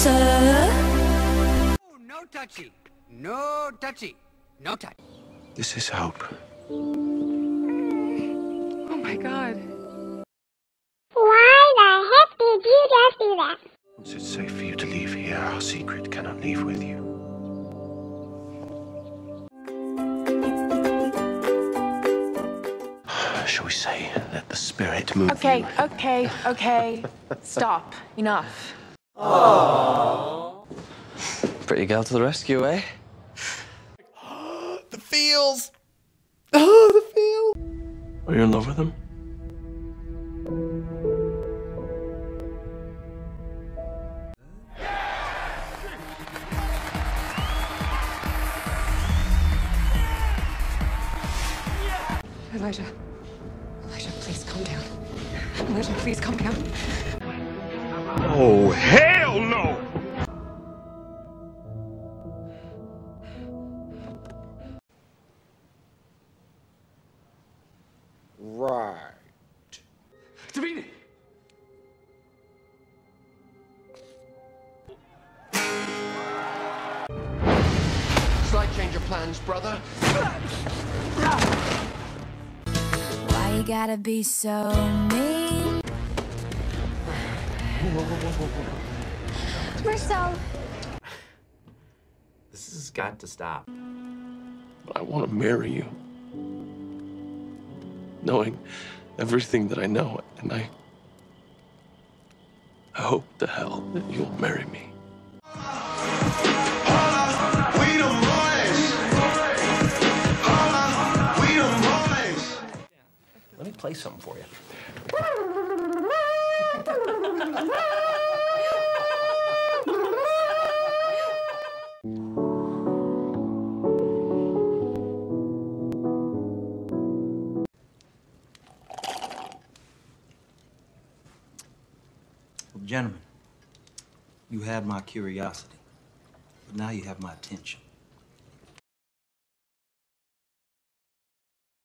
sir. Oh, no touchy. No touchy. No touch. This is hope. Oh my God. Why the heck did you just do that? Once it's safe for you to leave here, our secret cannot leave with you. Shall we say, let the spirit move you? Okay. Stop. Enough. Oh. Pretty girl to the rescue, eh? The feels! Oh, the feel! Are you in love with him? Elijah, please calm down. Elijah, please calm down. Oh, hell no! Right. Davina! Slight change of plans, brother. Why you gotta be so mean? Whoa. Marcel! This has got to stop. But I want to marry you. Knowing everything that I know, and I hope to hell that you'll marry me. Let me play something for you. Well, gentlemen, you had my curiosity, but now you have my attention.